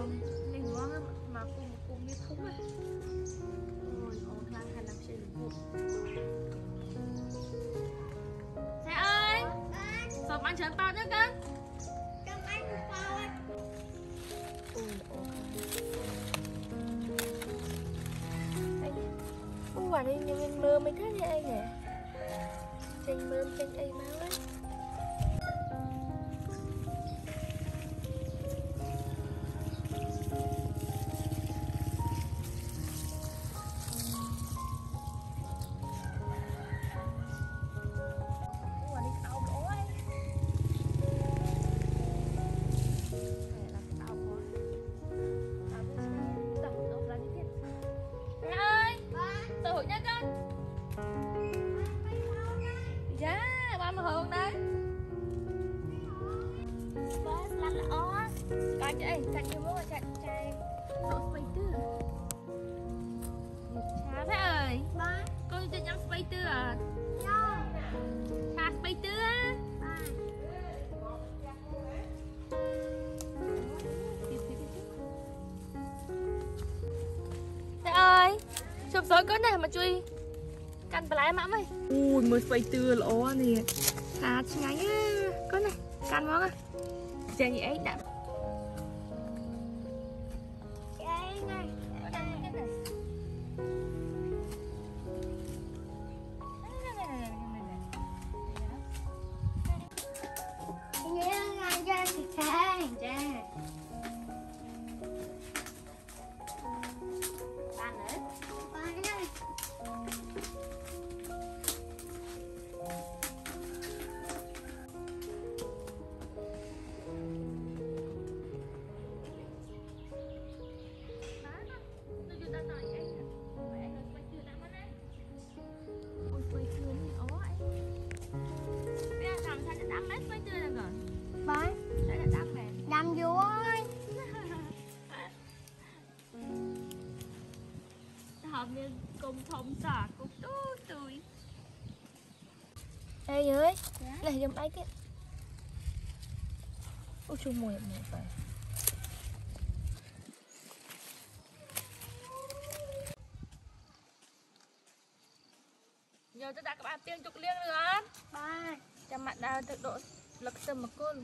Mình uống mà cùng như thúng ấy. Rồi uống lang hành làm gì buồn. Thế ơi, sập ăn chén bao nữa cân. Cơm ăn bao ấy. Ủa anh đi nhìn mưa mới thế này nè. Chanh mưa chanh ấy máu ấy. Rồi con này mà chui căn lái mắm ấy. Ui mới phải tưa lỗ nè. À nhánh á. Con này căn món á. Giờ gì ấy đã. Cái này. Thông xả cũng tươi tươi. Ê dưới, lấy giùm ấy kia. Ôi chung mùi mẹ vậy. Giờ tôi đã các bạn tiếng chục liêng được không? Ba. Chăm mặt đào tự độ lực tâm mà côn.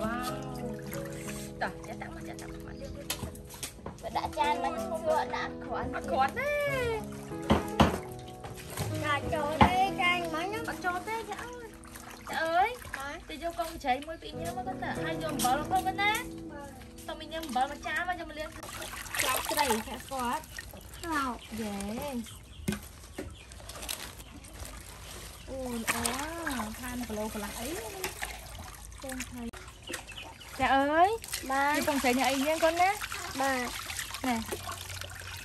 Wow. dah. Cetak mah dia. Bedak can macam suruh nak kuat. Kuat eh. Dah coy can banyak. Dah coy teh ya. Trời ơi, tôi vô con chạy mới bị nhớ mà con ta ai vô bỏ là con bên á. Tao mình nhớ bỏ mà chá mà cho mình lên. Chá cái này chả có. Wow, yes. Ôi á, than cả lô cả lại. Con thấy. Dạ ơi, ba. Đi con chạy nhà anh nhé con nhé. Ba. Nè.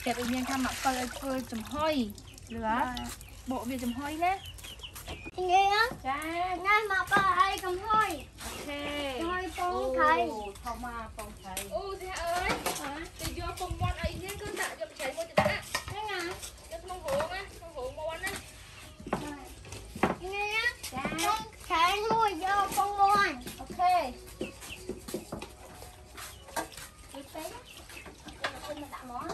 Kẹp anh nhé tham mập coi coi chùm hôi. Lửa. Bộ việc chùm hôi nhé. Anh nghe á? Dạ. Ngay mà bà ai cầm hôi. Ok. Hôi phong thầy. Thảo mà phong thầy. Ô dạ ơi. Thì vô phong món ấy nhé. Cứ dạ dùm cháy môi chật ạ. Thế nào? Nó mong hổ mà. Mong hổ món á. Anh nghe á? Dạ. Phong thầy mùi vô phong món. Ok. Đi phế á. Con mà dạ món.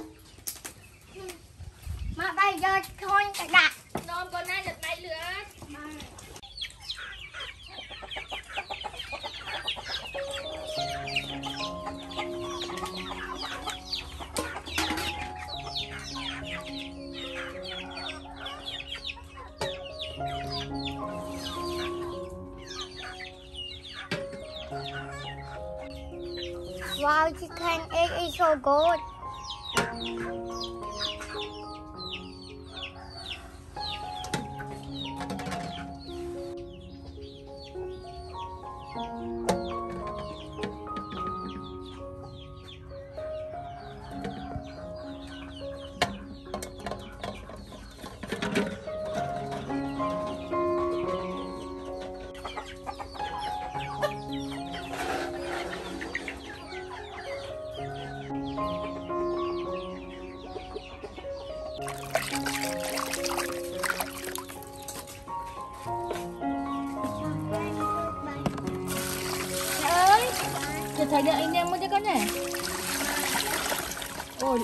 Mà bây giờ thôi chật ạ. Nôm con này chật máy lửa. Wow, chicken egg is so good. Thầy đợi anh em mới cho con nè. Ôi.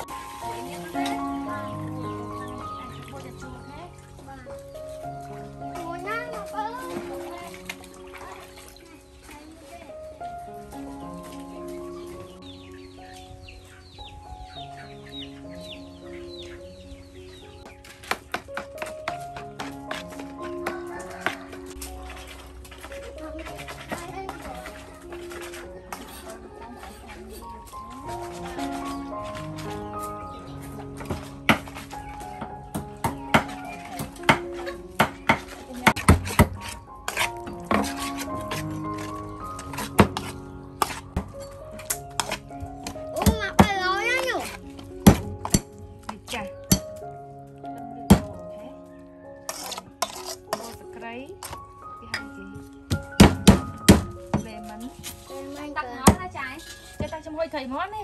Thầy món đi. Chơi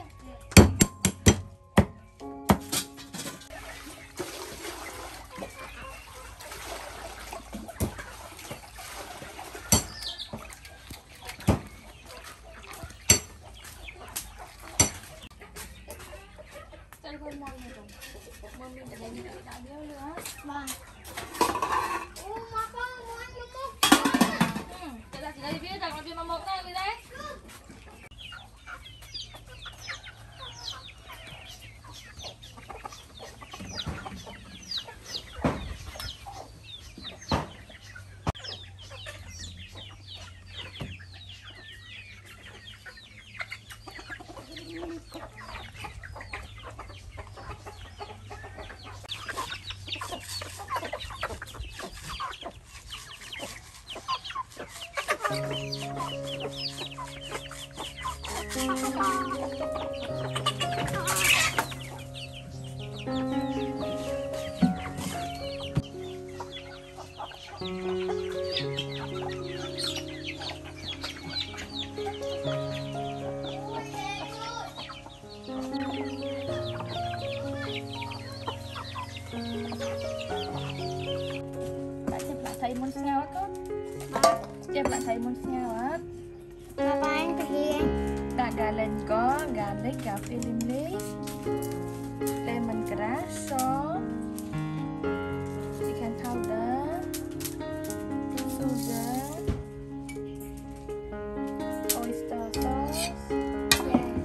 con mòn này rồi. Mòn mình để mình đã điêu nữa. Vâng. Ô mà con muốn cho mốc. Tại sao chị đây biết rằng là viên mà mốc này rồi đấy. Oyster sauce. Yeah.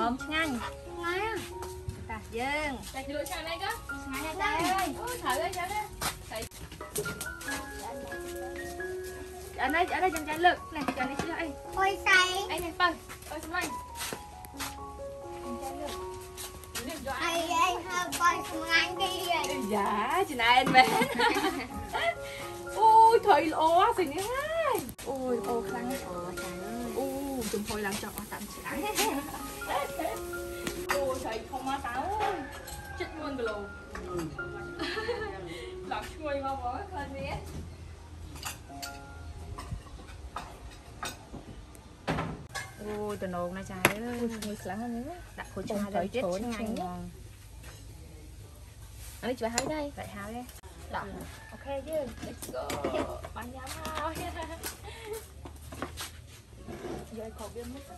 Mom, nhanh. Ngay à? Dừng. Chạy lưỡi sang đây cơ. Sang đây đây. Ôi thở ơi, chạy đây. Ở đây chăm lực. Này, chạy đi chứ anh. Ôi say. Anh này bằng. Ôi xuống anh. Ai anh hơi coi xuống anh đi. Dạ, chị này anh mến. Ôi thầy ô xinh thế. Ôi ô khăn. Ô chúng tôi làm cho có tạm chị ấy. Ôi thầy không má táo. Chết muôn bà lù. Lọc chui mà bỏ hơn đi. Ôi tần ồn này trái ơi. Ôi khăn hơn nữa. Đã khổ cho hai đứa chết nhanh ngon. Ơi chị bà hái đây. Vậy hái đây. Đọc. Ok chứ. Let's go. Bánh nhám thôi. Giờ anh có biết mất á.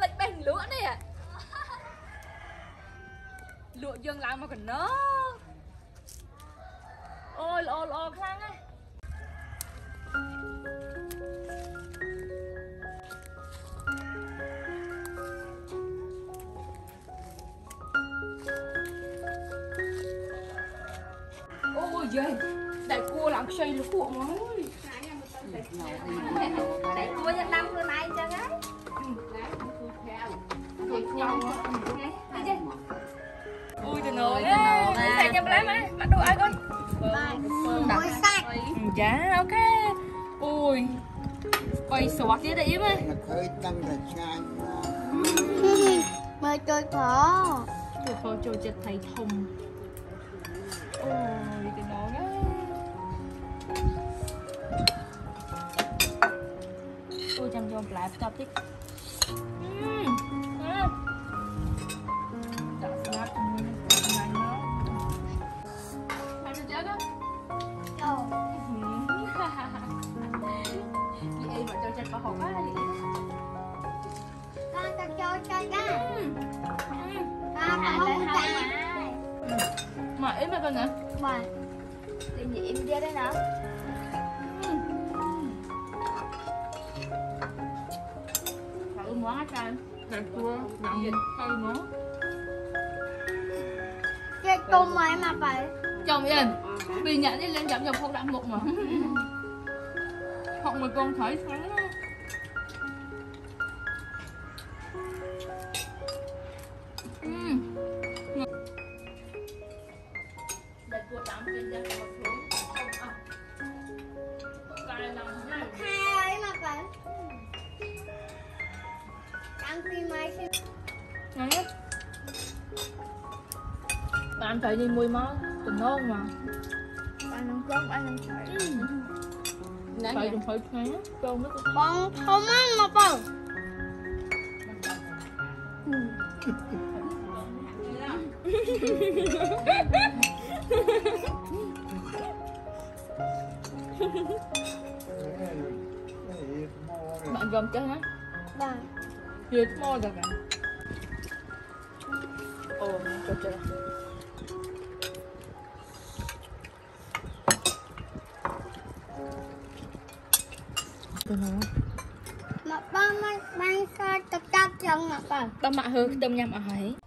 Lệch bánh lũa này à. Lụa dương làm mà còn nó. Ôi lô lô khăn á. Ôi giời, đại cua làm xoay nó cuộn quá. Đại cua nhân năm xưa nay chẳng ấy. Ôi trời ơi, sạch nhầm lắm á, bắt đồ ai con. Ôi sạch. Dạ, ok. Ôi, quay sọt kia đấy mà. Khơi tăng thật chanh. Mời chơi phở. Chơi phở chơi chật thầy thùng. Ôi, cái đó á. Ôi, chăm chăm lại tập tích. Mà em con nè. Mà. Đi nhỉ em ra đây nè. Phải ướm món hết trơn. Đẹp cua, nặng dịch, hơi món. Cái tôm mà em mà phải. Chồng em. Vì nhận đi lên dặm dòng không đạm mục mà. Không mà con thấy sáng đó. Bạn thấy đi mùi mó, tùm nôn mà. Bạn ăn cơm, bạn ăn thấy. Thấy tùm thấy thế, cơm nó cũng. Bọn không ăn mà bọn. Bạn gồm chứ hả? Bạn. Duyệt mô rồi cả. Ồ, cho chơi. Mà ba mẹ mang sao tập chân mà ba mẹ hư tâm nhầm ở ấy.